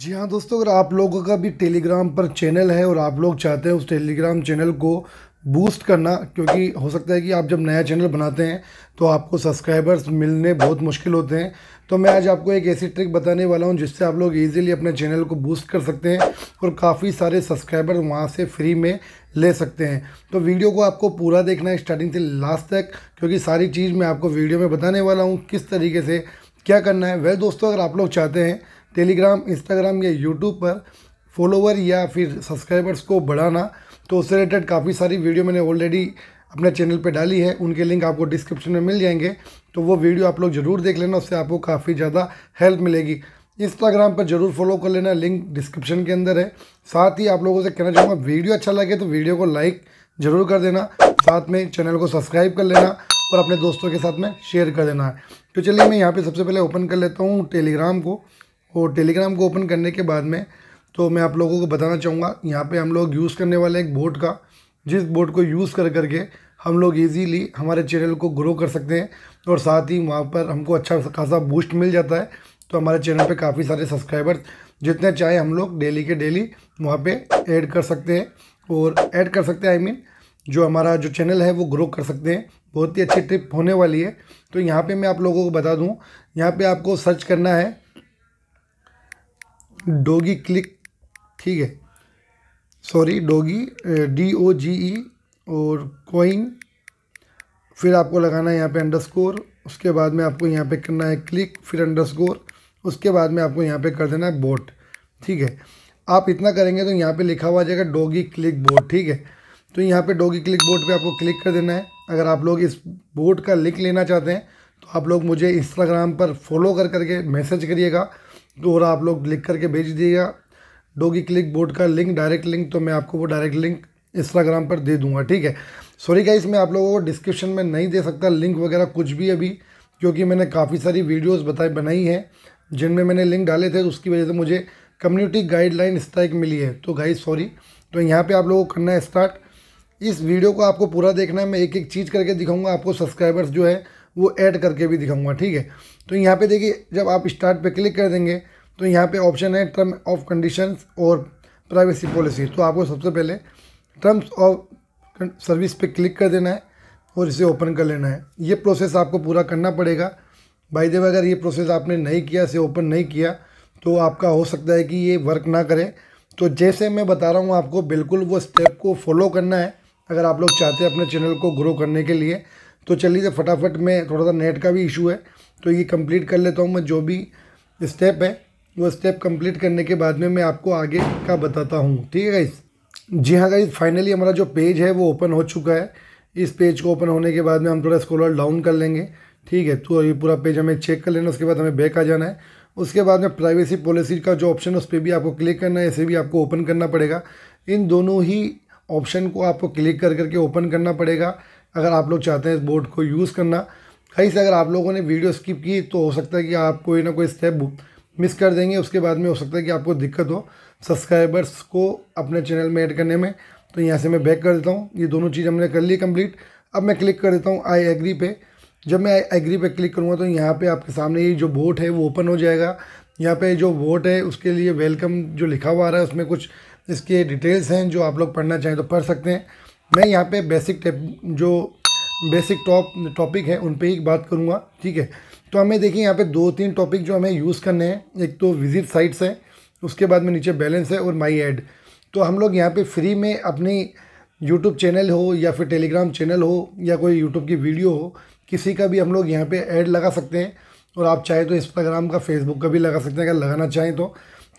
जी हाँ दोस्तों, अगर आप लोगों का भी टेलीग्राम पर चैनल है और आप लोग चाहते हैं उस टेलीग्राम चैनल को बूस्ट करना, क्योंकि हो सकता है कि आप जब नया चैनल बनाते हैं तो आपको सब्सक्राइबर्स मिलने बहुत मुश्किल होते हैं, तो मैं आज आपको एक ऐसी ट्रिक बताने वाला हूं जिससे आप लोग इजीली अपने चैनल को बूस्ट कर सकते हैं और काफ़ी सारे सब्सक्राइबर वहां से फ्री में ले सकते हैं। तो वीडियो को आपको पूरा देखना है स्टार्टिंग से लास्ट तक, क्योंकि सारी चीज़ मैं आपको वीडियो में बताने वाला हूँ किस तरीके से क्या करना है। वह दोस्तों, अगर आप लोग चाहते हैं टेलीग्राम, इंस्टाग्राम या यूट्यूब पर फॉलोवर या फिर सब्सक्राइबर्स को बढ़ाना, तो उससे रिलेटेड काफ़ी सारी वीडियो मैंने ऑलरेडी अपने चैनल पे डाली है, उनके लिंक आपको डिस्क्रिप्शन में मिल जाएंगे, तो वो वीडियो आप लोग ज़रूर देख लेना, उससे आपको काफ़ी ज़्यादा हेल्प मिलेगी। इंस्टाग्राम पर ज़रूर फॉलो कर लेना, लिंक डिस्क्रिप्शन के अंदर है। साथ ही आप लोगों से कहना चाहूँगा, वीडियो अच्छा लगे तो वीडियो को लाइक ज़रूर कर देना, साथ में चैनल को सब्सक्राइब कर लेना और अपने दोस्तों के साथ में शेयर कर देना है। तो चलिए मैं यहाँ पर सबसे पहले ओपन कर लेता हूँ टेलीग्राम को, और टेलीग्राम को ओपन करने के बाद में तो मैं आप लोगों को बताना चाहूँगा, यहाँ पे हम लोग यूज़ करने वाले एक बोट का, जिस बोट को यूज़ कर करके हम लोग इजीली हमारे चैनल को ग्रो कर सकते हैं और साथ ही वहाँ पर हमको अच्छा खासा बूस्ट मिल जाता है। तो हमारे चैनल पे काफ़ी सारे सब्सक्राइबर्स जितने चाहे हम लोग डेली के डेली वहाँ पर ऐड कर सकते हैं जो हमारा जो चैनल है वो ग्रो कर सकते हैं। बहुत ही अच्छी ट्रिप होने वाली है। तो यहाँ पर मैं आप लोगों को बता दूँ, यहाँ पर आपको सर्च करना है डॉगी क्लिक, ठीक है, सॉरी डॉगी DOGE और कॉइन, फिर आपको लगाना है यहाँ पे अंडरस्कोर, उसके बाद में आपको यहाँ पे करना है क्लिक, फिर अंडरस्कोर, उसके बाद में आपको यहाँ पे कर देना है बोट, ठीक है। आप इतना करेंगे तो यहाँ पे लिखा हुआ आ जाएगा डॉगी क्लिक बोट, ठीक है। तो यहाँ पे डॉगी क्लिक बोट पे आपको क्लिक कर देना है। अगर आप लोग इस बोट का लिंक लेना चाहते हैं तो आप लोग मुझे इंस्टाग्राम पर फॉलो कर करके मैसेज करिएगा, तो और आप लोग लिख करके भेज दीजिएगा डॉगी क्लिक बोर्ड का लिंक, डायरेक्ट लिंक, तो मैं आपको वो डायरेक्ट लिंक इंस्टाग्राम पर दे दूंगा, ठीक है। सॉरी गाइस, मैं आप लोगों को डिस्क्रिप्शन में नहीं दे सकता लिंक वगैरह कुछ भी अभी, क्योंकि मैंने काफ़ी सारी वीडियोस बनाई हैं जिनमें मैंने लिंक डाले थे, तो उसकी वजह से मुझे कम्युनिटी गाइडलाइन स्ट्राइक मिली है, तो गाइस सॉरी। तो यहाँ पर आप लोगों को करना है स्टार्ट। इस वीडियो को आपको पूरा देखना है, मैं एक एक चीज़ करके दिखाऊँगा आपको, सब्सक्राइबर्स जो है वो ऐड करके भी दिखाऊँगा, ठीक है। तो यहाँ पर देखिए, जब आप स्टार्ट पर क्लिक कर देंगे तो यहाँ पे ऑप्शन है टर्म ऑफ कंडीशंस और प्राइवेसी पॉलिसी। तो आपको सबसे पहले टर्म्स ऑफ सर्विस पे क्लिक कर देना है और इसे ओपन कर लेना है। ये प्रोसेस आपको पूरा करना पड़ेगा। बाय द वे, अगर ये प्रोसेस आपने नहीं किया, इसे ओपन नहीं किया, तो आपका हो सकता है कि ये वर्क ना करे। तो जैसे मैं बता रहा हूँ आपको, बिल्कुल वो स्टेप को फॉलो करना है अगर आप लोग चाहते हैं अपने चैनल को ग्रो करने के लिए। तो चलिए फटाफट, में थोड़ा सा नेट का भी इशू है तो ये कंप्लीट कर लेता हूँ मैं, जो भी स्टेप है वो स्टेप कंप्लीट करने के बाद में मैं आपको आगे का बताता हूँ, ठीक है गाइस। जी हाँ गाइस, फाइनली हमारा जो पेज है वो ओपन हो चुका है। इस पेज को ओपन होने के बाद में हम थोड़ा स्क्रॉल डाउन कर लेंगे, ठीक है। तो ये पूरा पेज हमें चेक कर लेना, उसके बाद हमें बैक आ जाना है। उसके बाद में प्राइवेसी पॉलिसी का जो ऑप्शन है उस पर भी आपको क्लिक करना है, इसे भी आपको ओपन करना पड़ेगा। इन दोनों ही ऑप्शन को आपको क्लिक कर करके ओपन करना पड़ेगा अगर आप लोग चाहते हैं इस बोर्ड को यूज़ करना। गाइस, अगर आप लोगों ने वीडियो स्किप की तो हो सकता है कि आप कोई ना कोई स्टेप मिस कर देंगे, उसके बाद में हो सकता है कि आपको दिक्कत हो सब्सक्राइबर्स को अपने चैनल में ऐड करने में। तो यहाँ से मैं बैक कर देता हूँ। ये दोनों चीज़ हमने कर ली कंप्लीट। अब मैं क्लिक कर देता हूँ आई एग्री पे। जब मैं आई एग्री पे क्लिक करूँगा तो यहाँ पे आपके सामने ये जो बोट है वो ओपन हो जाएगा। यहाँ पे जो बोट है उसके लिए वेलकम जो लिखा हुआ आ रहा है उसमें कुछ इसके डिटेल्स हैं, जो आप लोग पढ़ना चाहें तो पढ़ सकते हैं। मैं यहाँ पर बेसिक टॉपिक है उन पर ही बात करूँगा, ठीक है। तो हमें देखिए यहाँ पे 2-3 टॉपिक जो हमें यूज़ करने हैं, एक तो विजिट साइट्स है, उसके बाद में नीचे बैलेंस है और माई ऐड। तो हम लोग यहाँ पे फ्री में अपनी यूट्यूब चैनल हो या फिर टेलीग्राम चैनल हो या कोई यूट्यूब की वीडियो हो, किसी का भी हम लोग यहाँ पे ऐड लगा सकते हैं, और आप चाहे तो इंस्टाग्राम का, फेसबुक का भी लगा सकते हैं अगर लगाना चाहें तो।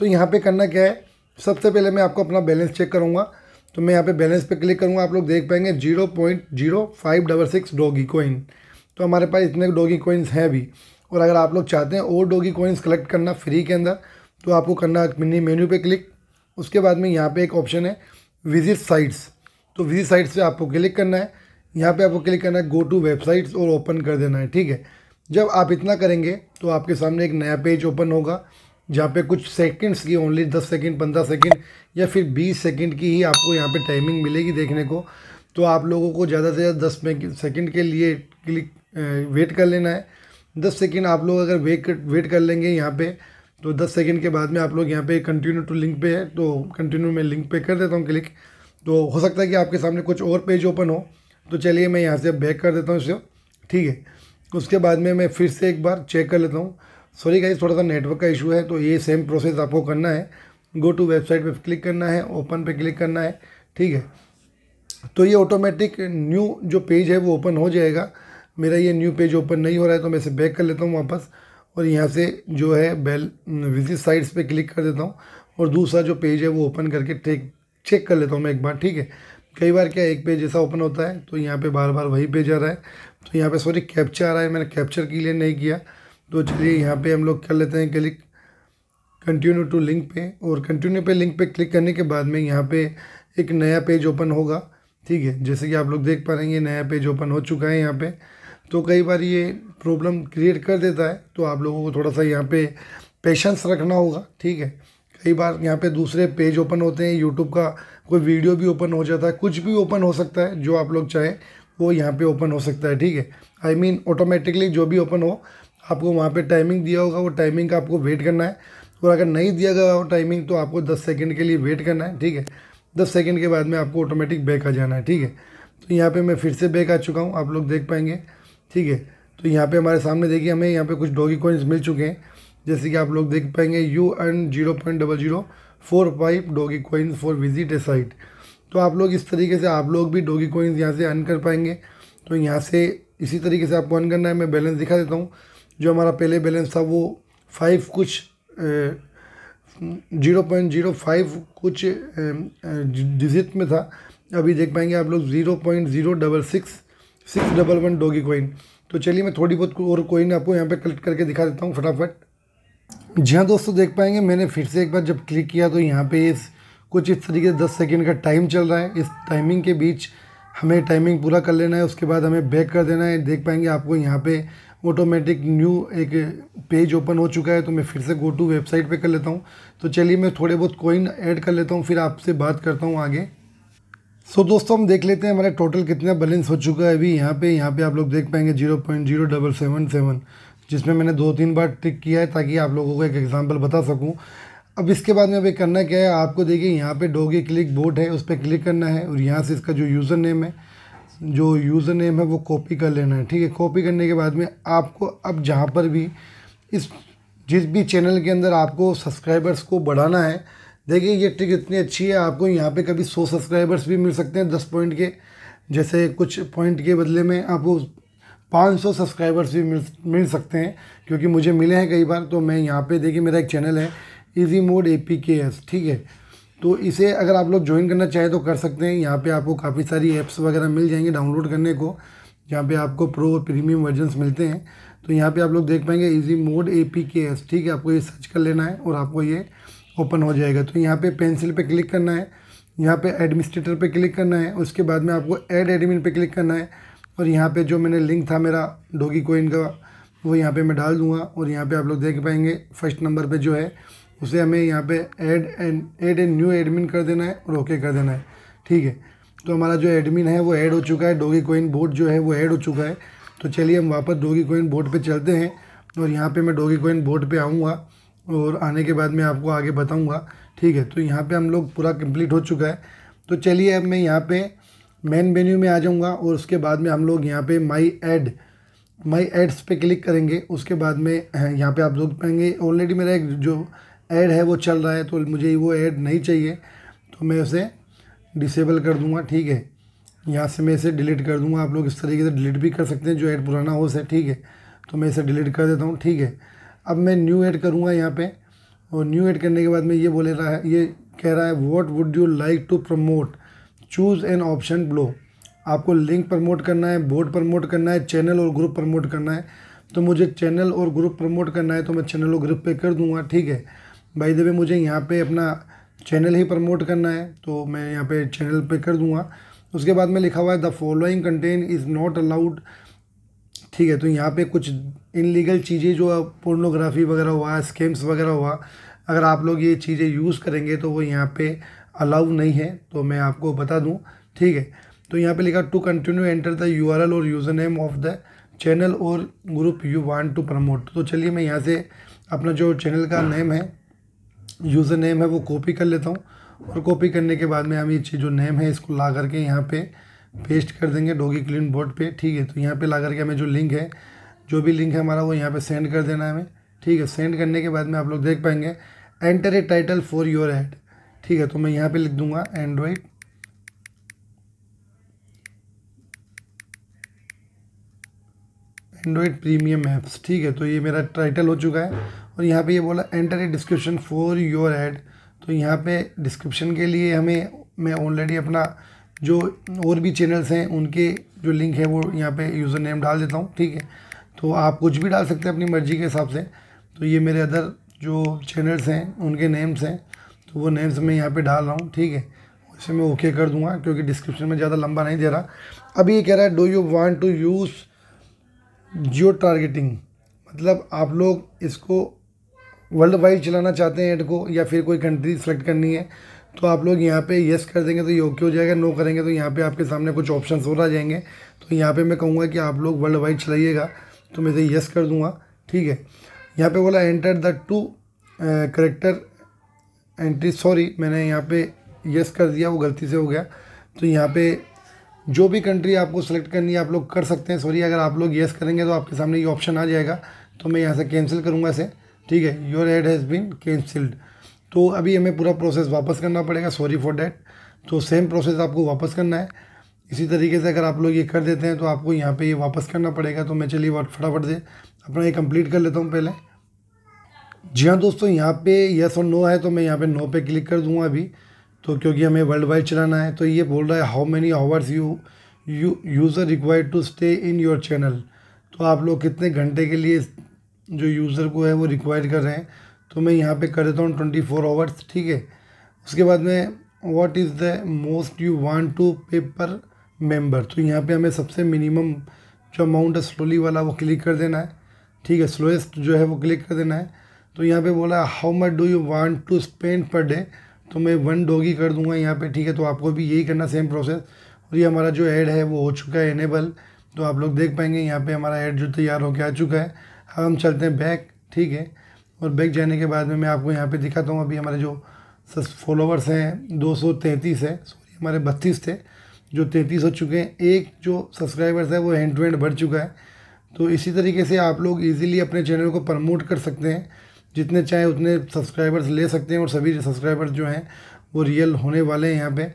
यहाँ पर करना क्या है, सबसे पहले मैं आपको अपना बैलेंस चेक करूँगा। तो मैं यहाँ पर बैलेंस पर क्लिक करूँगा, आप लोग देख पाएंगे 0.0566 डॉगी कॉइन। तो हमारे पास इतने डॉगी कॉइन्स हैं भी, और अगर आप लोग चाहते हैं और डॉगी कॉइन्स कलेक्ट करना फ्री के अंदर, तो आपको करना मिनी मेन्यू पे क्लिक। उसके बाद में यहाँ पे एक ऑप्शन है विजिट साइट्स, तो विजिट साइट्स पे आपको क्लिक करना है। यहाँ पे आपको क्लिक करना है गो टू वेबसाइट्स और ओपन कर देना है, ठीक है। जब आप इतना करेंगे तो आपके सामने एक नया पेज ओपन होगा, जहाँ पर कुछ सेकेंड्स की, ओनली 10 सेकेंड, 15 सेकेंड या फिर 20 सेकेंड की ही आपको यहाँ पर टाइमिंग मिलेगी देखने को। तो आप लोगों को ज़्यादा से ज़्यादा 10 सेकेंड के लिए क्लिक वेट कर लेना है। 10 सेकेंड आप लोग अगर वेट कर लेंगे यहाँ पे, तो 10 सेकंड के बाद में आप लोग यहाँ पे कंटिन्यू टू लिंक पे है, तो कंटिन्यू में लिंक पे कर देता हूँ क्लिक। तो हो सकता है कि आपके सामने कुछ और पेज ओपन हो, तो चलिए मैं यहाँ से बैक कर देता हूँ इसको, ठीक है। उसके बाद में मैं फिर से एक बार चेक कर लेता हूँ। सॉरी गाइस, थोड़ा सा नेटवर्क का इशू है। तो ये सेम प्रोसेस आपको करना है, गो टू वेबसाइट पे क्लिक करना है, ओपन पे क्लिक करना है, ठीक है। तो ये ऑटोमेटिक न्यू जो पेज है वो ओपन हो जाएगा। मेरा ये न्यू पेज ओपन नहीं हो रहा है, तो मैं इसे बैक कर लेता हूँ वापस, और यहाँ से जो है बेल विजिट साइट्स पे क्लिक कर देता हूँ और दूसरा जो पेज है वो ओपन करके चेक कर लेता हूँ मैं एक बार, ठीक है। कई बार क्या एक पेज ऐसा ओपन होता है, तो यहाँ पर बार बार वही पेज आ रहा है। तो यहाँ पर सॉरी कैप्चा आ रहा है, मैंने कैप्चर के लिए नहीं किया। तो चलिए यहाँ पे हम लोग कर लेते हैं क्लिक कंटिन्यू टू लिंक पे, और कंटिन्यू पे लिंक पे क्लिक करने के बाद में यहाँ पे एक नया पेज ओपन होगा, ठीक है। जैसे कि आप लोग देख पा रहे हैं ये नया पेज ओपन हो चुका है यहाँ पे। तो कई बार ये प्रॉब्लम क्रिएट कर देता है, तो आप लोगों को थोड़ा सा यहाँ पे पेशेंस रखना होगा, ठीक है। कई बार यहाँ पे दूसरे पेज ओपन होते हैं, यूट्यूब का कोई वीडियो भी ओपन हो जाता है, कुछ भी ओपन हो सकता है जो आप लोग चाहें वो यहाँ पर ओपन हो सकता है, ठीक है। आई मीन ऑटोमेटिकली जो भी ओपन हो, आपको वहाँ पे टाइमिंग दिया होगा, वो टाइमिंग का आपको वेट करना है। और अगर नहीं दिया गया हो टाइमिंग, तो आपको 10 सेकंड के लिए वेट करना है, ठीक है। 10 सेकंड के बाद में आपको ऑटोमेटिक बैक आ जाना है, ठीक है। तो यहाँ पे मैं फिर से बैक आ चुका हूँ, आप लोग देख पाएंगे, ठीक है। तो यहाँ पे हमारे सामने देखिए हमें यहाँ पर कुछ डॉगी कॉइन्स मिल चुके हैं, जैसे कि आप लोग देख पाएंगे you earn 0.0045 Doge coins for visit a site. तो आप लोग इस तरीके से आप लोग भी डॉगी कॉइन्स यहाँ से अर्न कर पाएंगे। तो यहाँ से इसी तरीके से आपको अर्न करना है। मैं बैलेंस दिखा देता हूँ। जो हमारा पहले बैलेंस था वो 0.05 कुछ डिजिट में था, अभी देख पाएंगे आप लोग 0.066611 डॉगी कॉइन। तो चलिए मैं थोड़ी बहुत और कॉइन आपको यहाँ पे कलेक्ट करके दिखा देता हूँ फटाफट। जी हाँ दोस्तों, देख पाएंगे मैंने फिर से एक बार जब क्लिक किया तो यहाँ पे कुछ इस तरीके से 10 सेकेंड का टाइम चल रहा है। इस टाइमिंग के बीच हमें टाइमिंग पूरा कर लेना है, उसके बाद हमें बैक कर देना है। देख पाएंगे आपको यहाँ पे ऑटोमेटिक न्यू एक पेज ओपन हो चुका है। तो मैं फिर से गो टू वेबसाइट पे कर लेता हूँ। तो चलिए मैं थोड़े बहुत कॉइन ऐड कर लेता हूँ, फिर आपसे बात करता हूँ आगे। सो दोस्तों, हम देख लेते हैं हमारा टोटल कितना बैलेंस हो चुका है अभी। यहाँ पे आप लोग देख पाएंगे 0.0777, जिसमें मैंने 2-3 बार टिक किया है ताकि आप लोगों को एक एग्जाम्पल बता सकूँ। अब इसके बाद में अभी करना क्या है, आपको देखिए यहाँ पे डॉगी क्लिक बोर्ड है, उस पर क्लिक करना है और यहाँ से इसका जो यूज़र नेम है वो कॉपी कर लेना है, ठीक है। कॉपी करने के बाद में आपको अब जहाँ पर भी जिस भी चैनल के अंदर आपको सब्सक्राइबर्स को बढ़ाना है, देखिए ये ट्रिक इतनी अच्छी है। आपको यहाँ पे कभी 100 सब्सक्राइबर्स भी मिल सकते हैं 10 पॉइंट के, जैसे कुछ पॉइंट के बदले में आपको 500 सब्सक्राइबर्स भी मिल सकते हैं, क्योंकि मुझे मिले हैं कई बार। तो मैं यहाँ पर देखिए मेरा एक चैनल है इजी मोड APKS, ठीक है। तो इसे अगर आप लोग ज्वाइन करना चाहें तो कर सकते हैं। यहाँ पे आपको काफ़ी सारी ऐप्स वगैरह मिल जाएंगे डाउनलोड करने को, जहाँ पे आपको प्रो और प्रीमियम वर्जन्स मिलते हैं। तो यहाँ पे आप लोग देख पाएंगे इजी मोड APKS, ठीक है। आपको ये सर्च कर लेना है और आपको ये ओपन हो जाएगा। तो यहाँ पे पेंसिल पे क्लिक करना है, यहाँ पे एडमिनिस्ट्रेटर पे क्लिक करना है, उसके बाद में आपको एड एडमिन पे क्लिक करना है। और यहाँ पे जो मैंने लिंक था मेरा डॉगी कॉइन का, वो यहाँ पे मैं डाल दूँगा। और यहाँ पे आप लोग देख पाएंगे फर्स्ट नंबर पे जो है उसे हमें यहाँ पे ऐड एंड न्यू एडमिन कर देना है और ओके कर देना है, ठीक है। तो हमारा जो एडमिन है वो ऐड हो चुका है, डॉगी कॉइन बोर्ड जो है वो ऐड हो चुका है। तो चलिए हम वापस डॉगी कॉइन बोर्ड पे चलते हैं और यहाँ पे मैं डॉगी कॉइन बोर्ड पे आऊँगा और आने के बाद मैं आपको आगे बताऊँगा, ठीक है। तो यहाँ पर हम लोग पूरा कम्प्लीट हो चुका है। तो चलिए अब मैं यहाँ पर मेन मेन्यू में आ जाऊँगा और उसके बाद में हम लोग यहाँ पर माई एड्स पर क्लिक करेंगे। उसके बाद में यहाँ पर आप लोग पाएंगे ऑलरेडी मेरा एक जो ऐड है वो चल रहा है, तो मुझे वो ऐड नहीं चाहिए तो मैं उसे डिसेबल कर दूंगा, ठीक है। यहाँ से मैं इसे डिलीट कर दूंगा। आप लोग इस तरीके से डिलीट भी कर सकते हैं जो ऐड पुराना हो से, ठीक है। तो मैं इसे डिलीट कर देता हूँ, ठीक है। अब मैं न्यू ऐड करूँगा यहाँ पे, और न्यू ऐड करने के बाद में ये कह रहा है what would you like to promote, choose an option below. आपको लिंक प्रमोट करना है, बोर्ड प्रमोट करना है, चैनल और ग्रुप प्रमोट करना है। तो मुझे चैनल और ग्रुप प्रमोट करना है, तो मैं चैनल और ग्रुप पर कर दूँगा, ठीक है। बाय द वे मुझे यहाँ पे अपना चैनल ही प्रमोट करना है, तो मैं यहाँ पे चैनल पे कर दूँगा। उसके बाद में लिखा हुआ है the following content is not allowed, ठीक है। तो यहाँ पे कुछ इनलीगल चीज़ें जो पोर्नोग्राफी वगैरह हुआ, स्कैम्स वगैरह हुआ, अगर आप लोग ये चीज़ें यूज़ करेंगे तो वो यहाँ पे अलाउ नहीं है, तो मैं आपको बता दूँ, ठीक है। तो यहाँ पर लिखा to continue enter the URL और user name of the channel और group you want to promote. तो चलिए मैं यहाँ से अपना जो चैनल का नेम है, यूज़र नेम है, वो कॉपी कर लेता हूँ और कॉपी करने के बाद में हम ये जो नेम है इसको ला करके यहाँ पे पेस्ट कर देंगे डॉगी क्लीन बोर्ड पे। ठीक है, तो यहाँ पे ला करके हमें जो लिंक है, जो भी लिंक है हमारा, वो यहाँ पे सेंड कर देना है हमें। ठीक है, सेंड करने के बाद में आप लोग देख पाएंगे enter a title for your ad. ठीक है, तो मैं यहाँ पर लिख दूँगा एंड्रॉयड एंड्रॉयड प्रीमियम ऐप्स। ठीक है, तो ये मेरा टाइटल हो चुका है और यहाँ पे ये बोला enter a description for your ad. तो यहाँ पे डिस्क्रिप्शन के लिए हमें, मैं ऑलरेडी अपना जो और भी चैनल्स हैं उनके जो लिंक है वो यहाँ पे यूज़र नेम डाल देता हूँ। ठीक है, तो आप कुछ भी डाल सकते हैं अपनी मर्जी के हिसाब से। तो ये मेरे अदर जो चैनल्स हैं उनके नेम्स हैं, तो वो नेम्स मैं यहाँ पर डाल रहा हूँ। ठीक है, इसे मैं ओके कर दूँगा क्योंकि डिस्क्रिप्शन में ज़्यादा लंबा नहीं दे रहा। अभी ये कह रहा है do you want to use geo targeting, मतलब आप लोग इसको वर्ल्ड वाइड चलाना चाहते हैं ऐड को, या फिर कोई कंट्री सेलेक्ट करनी है। तो आप लोग यहाँ पे येस कर देंगे तो ये ओके हो जाएगा, नो करेंगे तो यहाँ पे आपके सामने कुछ ऑप्शंस और आ जाएंगे। तो यहाँ पे मैं कहूँगा कि आप लोग वर्ल्ड वाइड चलाइएगा, तो मैं इसे येस कर दूँगा। ठीक है, यहाँ पर बोला enter the two character entry, sorry मैंने यहाँ पर येस कर दिया, वो गलती से हो गया। तो यहाँ पर जो भी कंट्री आपको सेलेक्ट करनी है आप लोग कर सकते हैं। सॉरी, अगर आप लोग येस करेंगे तो आपके सामने ये ऑप्शन आ जाएगा। तो मैं यहाँ से कैंसिल करूँगा इसे। ठीक है, your ad has been cancelled. तो अभी हमें पूरा प्रोसेस वापस करना पड़ेगा, सॉरी फॉर डैट। तो सेम प्रोसेस आपको वापस करना है। इसी तरीके से अगर आप लोग ये कर देते हैं तो आपको यहाँ पर ये वापस करना पड़ेगा। तो मैं चलिए फटाफट से अपना ये कंप्लीट कर लेता हूँ पहले। जी हाँ दोस्तों, यहाँ पे येस और नो है, तो मैं यहाँ पर नो पे क्लिक कर दूँगा अभी, तो क्योंकि हमें वर्ल्ड वाइड चलाना है। तो ये बोल रहा है how many hours you user required to stay in your channel, तो आप लोग कितने घंटे के लिए जो यूज़र को है वो रिक्वायर कर रहे हैं। तो मैं यहाँ पे कर देता हूँ 24 आवर्स। ठीक है, उसके बाद में what is the most you want to pay per member, तो यहाँ पे हमें सबसे मिनिमम जो अमाउंट है स्लोली वाला वो क्लिक कर देना है। ठीक है, स्लोएस्ट जो है वो क्लिक कर देना है। तो यहाँ पर बोला how much do you want to spend per day, तो मैं 1 डॉगी कर दूंगा यहाँ पे। ठीक है, तो आपको भी यही करना सेम प्रोसेस। और ये हमारा जो ऐड है वो हो चुका है एनेबल, तो आप लोग देख पाएंगे यहाँ पे हमारा ऐड जो तैयार होकर आ चुका है। अब हम चलते हैं बैक। ठीक है, और बैक जाने के बाद में मैं आपको यहाँ पे दिखाता हूँ अभी हमारे जो फॉलोवर्स हैं 233 है, सॉरी हमारे 32 थे जो 33 हो चुके हैं। एक जो सब्सक्राइबर्स है वो हैंड टू हैंड बढ़ चुका है। तो इसी तरीके से आप लोग ईजिली अपने चैनल को प्रमोट कर सकते हैं, जितने चाहे उतने सब्सक्राइबर्स ले सकते हैं और सभी सब्सक्राइबर्स जो हैं वो रियल होने वाले हैं यहाँ पे।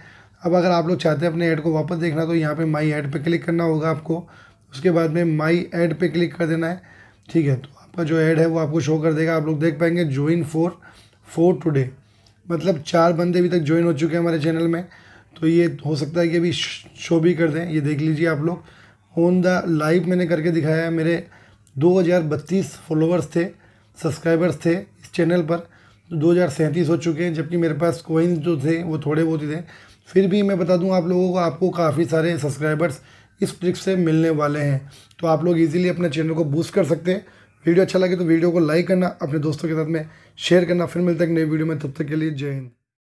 अब अगर आप लोग चाहते हैं अपने ऐड को वापस देखना तो यहाँ पे माई ऐड पे क्लिक करना होगा आपको, उसके बाद में माई ऐड पे क्लिक कर देना है। ठीक है, तो आपका जो ऐड है वो आपको शो कर देगा। आप लोग देख पाएंगे ज्वाइन फोर टुडे, मतलब 4 बंदे अभी तक ज्वाइन हो चुके हैं हमारे चैनल में। तो ये हो सकता है कि अभी शो भी कर दें, ये देख लीजिए आप लोग। ऑन द लाइव मैंने करके दिखाया है, मेरे 2032 फॉलोवर्स थे, सब्सक्राइबर्स थे इस चैनल पर, 2037 हो चुके हैं, जबकि मेरे पास कोइंस जो थे वो थोड़े बहुत ही थे। फिर भी मैं बता दूं आप लोगों को, आपको काफ़ी सारे सब्सक्राइबर्स इस ट्रिक से मिलने वाले हैं। तो आप लोग इजीली अपने चैनल को बूस्ट कर सकते हैं। वीडियो अच्छा लगे तो वीडियो को लाइक करना, अपने दोस्तों के साथ में शेयर करना। फिर मिलते हैं एक नई वीडियो में, तब तक के लिए जय हिंद।